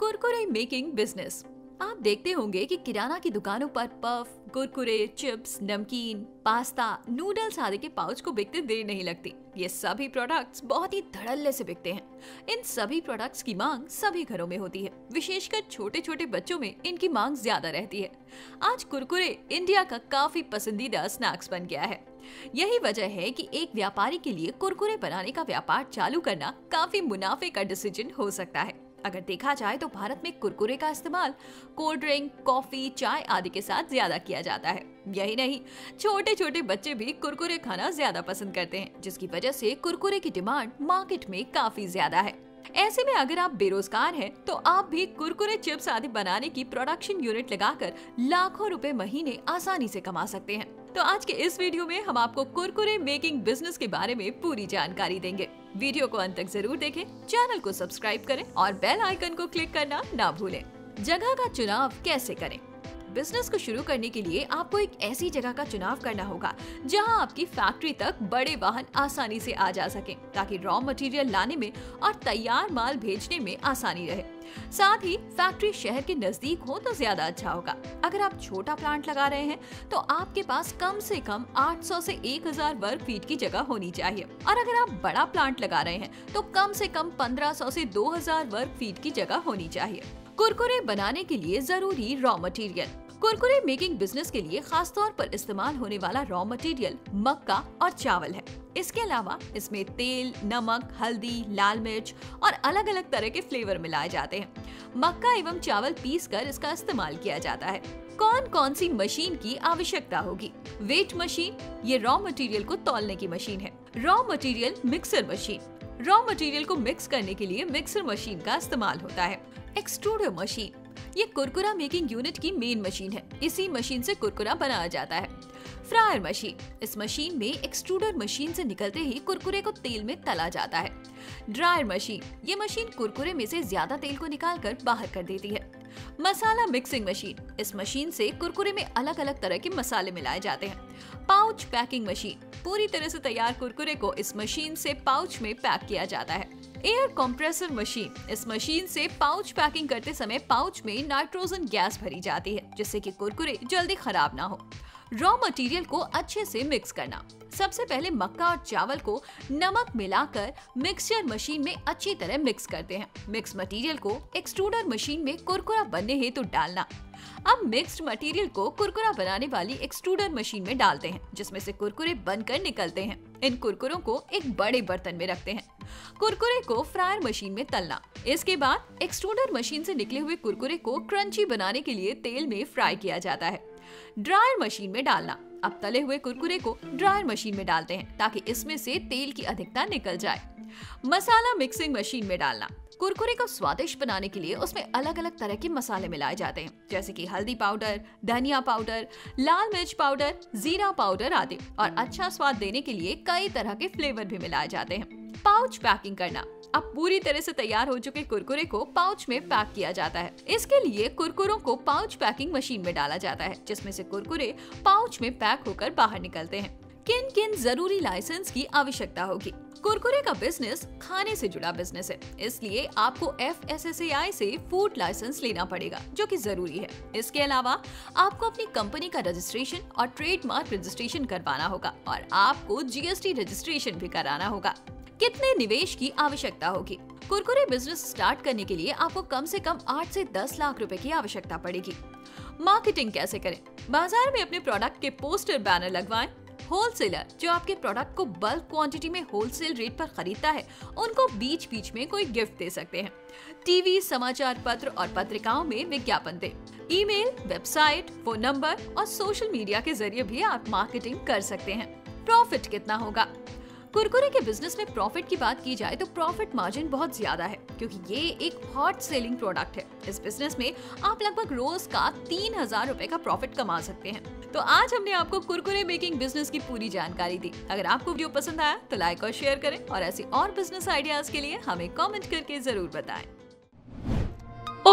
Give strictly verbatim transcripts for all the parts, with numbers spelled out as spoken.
Kurkure making business. आप देखते होंगे कि किराना की दुकानों पर पफ, कुरकुरे, चिप्स, नमकीन, पास्ता, नूडल्स आदि के पाउच को बिकते देर नहीं लगती। ये सभी प्रोडक्ट्स बहुत ही धड़ल्ले से बिकते हैं। इन सभी प्रोडक्ट्स की मांग सभी घरों में होती है, विशेषकर छोटे छोटे बच्चों में इनकी मांग ज्यादा रहती है। आज कुरकुरे इंडिया का काफी पसंदीदा स्नैक्स बन गया है। यही वजह है कि एक व्यापारी के लिए कुरकुरे बनाने का व्यापार चालू करना काफी मुनाफे का डिसीजन हो सकता है। अगर देखा जाए तो भारत में कुरकुरे का इस्तेमाल कोल्ड ड्रिंक, कॉफी, चाय आदि के साथ ज्यादा किया जाता है। यही नहीं, छोटे छोटे बच्चे भी कुरकुरे खाना ज्यादा पसंद करते हैं, जिसकी वजह से कुरकुरे की डिमांड मार्केट में काफी ज्यादा है। ऐसे में अगर आप बेरोजगार हैं तो आप भी कुरकुरे, चिप्स आदि बनाने की प्रोडक्शन यूनिट लगाकर लाखों रुपए महीने आसानी से कमा सकते हैं। तो आज के इस वीडियो में हम आपको कुरकुरे मेकिंग बिजनेस के बारे में पूरी जानकारी देंगे। वीडियो को अंत तक जरूर देखें, चैनल को सब्सक्राइब करें और बेल आइकन को क्लिक करना ना भूलें। जगह का चुनाव कैसे करें? बिजनेस को शुरू करने के लिए आपको एक ऐसी जगह का चुनाव करना होगा जहां आपकी फैक्ट्री तक बड़े वाहन आसानी से आ जा सकें, ताकि रॉ मटेरियल लाने में और तैयार माल भेजने में आसानी रहे। साथ ही फैक्ट्री शहर के नजदीक हो तो ज्यादा अच्छा होगा। अगर आप छोटा प्लांट लगा रहे हैं तो आपके पास कम से कम आठ सौ से एक हज़ार वर्ग फीट की जगह होनी चाहिए, और अगर आप बड़ा प्लांट लगा रहे हैं तो कम से कम पंद्रह सौ से दो हज़ार वर्ग फीट की जगह होनी चाहिए। कुरकुरे बनाने के लिए जरूरी raw material. Kurkure making business के लिए खास तौर पर इस्तेमाल होने वाला रॉ मटेरियल मक्का और चावल है। इसके अलावा इसमें तेल, नमक, हल्दी, लाल मिर्च और अलग अलग तरह के फ्लेवर मिलाए जाते हैं। मक्का एवं चावल पीसकर इसका इस्तेमाल किया जाता है। कौन कौन सी मशीन की आवश्यकता होगी? वेट मशीन, ये रॉ मटेरियल को तौलने की मशीन है। Raw material mixer machine, raw material को मिक्स करने के लिए मिक्सर मशीन का इस्तेमाल होता है। एक्सट्रूडर मशीन, ये कुरकुरा मेकिंग यूनिट की मेन मशीन है। इसी मशीन से कुरकुरा बनाया जाता है। फ्रायर मशीन, इस मशीन में एक्सट्रूडर मशीन से निकलते ही कुरकुरे को तेल में तला जाता है। ड्रायर मशीन, ये मशीन कुरकुरे में से ज्यादा तेल को निकालकर बाहर कर देती है। मसाला मिक्सिंग मशीन, इस मशीन से कुरकुरे में अलग अलग तरह के मसाले मिलाए जाते हैं। पाउच पैकिंग मशीन, पूरी तरह से तैयार कुरकुरे को इस मशीन से पाउच में पैक किया जाता है। एयर कंप्रेसर मशीन, इस मशीन से पाउच पैकिंग करते समय पाउच में नाइट्रोजन गैस भरी जाती है, जिससे कि कुरकुरे जल्दी खराब ना हो। रॉ मटेरियल को अच्छे से मिक्स करना। सबसे पहले मक्का और चावल को नमक मिलाकर मिक्सचर मशीन में अच्छी तरह मिक्स करते हैं। मिक्स मटेरियल को एक्सट्रूडर मशीन में कुरकुरा बनने हेतु तो डालना। अब मिक्स्ड मटेरियल को कुरकुरा बनाने वाली एक्सट्रूडर मशीन में डालते हैं, जिसमें से कुरकुरे बनकर निकलते हैं। इन कुरकुरों को एक बड़े बर्तन में रखते हैं। कुरकुरे को फ्रायर मशीन में तलना। इसके बाद एक्सट्रूडर मशीन से निकले हुए कुरकुरे को क्रंची बनाने के लिए तेल में फ्राई किया जाता है। ड्रायर मशीन में डालना। अब तले हुए कुरकुरे को ड्रायर मशीन में डालते हैं, ताकि इसमें से तेल की अधिकता निकल जाए। मसाला मिक्सिंग मशीन में डालना। कुरकुरे को स्वादिष्ट बनाने के लिए उसमें अलग अलग तरह के मसाले मिलाए जाते हैं, जैसे कि हल्दी पाउडर, धनिया पाउडर, लाल मिर्च पाउडर, जीरा पाउडर आदि, और अच्छा स्वाद देने के लिए कई तरह के फ्लेवर भी मिलाए जाते हैं। पाउच पैकिंग करना। अब पूरी तरह से तैयार हो चुके कुरकुरे को पाउच में पैक किया जाता है। इसके लिए कुरकुरों को पाउच पैकिंग मशीन में डाला जाता है, जिसमें से कुरकुरे पाउच में पैक होकर बाहर निकलते हैं। किन किन जरूरी लाइसेंस की आवश्यकता होगी? कुरकुरे का बिजनेस खाने से जुड़ा बिजनेस है, इसलिए आपको F S S A I से फूड लाइसेंस लेना पड़ेगा, जो कि जरूरी है। इसके अलावा आपको अपनी कंपनी का रजिस्ट्रेशन और ट्रेडमार्क रजिस्ट्रेशन करवाना होगा, और आपको जी एस टी रजिस्ट्रेशन भी कराना होगा। कितने निवेश की आवश्यकता होगी? कुरकुरे बिजनेस स्टार्ट करने के लिए आपको कम से कम आठ से दस लाख रुपए की आवश्यकता पड़ेगी। मार्केटिंग कैसे करें? बाजार में अपने प्रोडक्ट के पोस्टर, बैनर लगवाएं। होलसेलर, जो आपके प्रोडक्ट को बल्क क्वांटिटी में होलसेल रेट पर खरीदता है, उनको बीच बीच में कोई गिफ्ट दे सकते हैं। टीवी, समाचार पत्र और पत्रिकाओं में विज्ञापन दें। ईमेल, वेबसाइट, फोन नंबर और सोशल मीडिया के जरिए भी आप मार्केटिंग कर सकते हैं। प्रॉफिट कितना होगा? कुरकुरे के बिजनेस में प्रॉफिट की बात की जाए तो प्रॉफिट मार्जिन बहुत ज्यादा है, क्योंकि ये एक हॉट सेलिंग प्रोडक्ट है। इस बिजनेस में आप लगभग रोज का तीन हजार रूपए का प्रॉफिट कमा सकते हैं। तो आज हमने आपको कुरकुरे मेकिंग बिजनेस की पूरी जानकारी दी। अगर आपको वीडियो पसंद आया तो लाइक और शेयर करें, और ऐसी और बिजनेस आइडियाज के लिए हमें कॉमेंट करके जरूर बताए।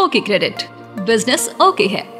ओके क्रेडिट बिजनेस ओके है।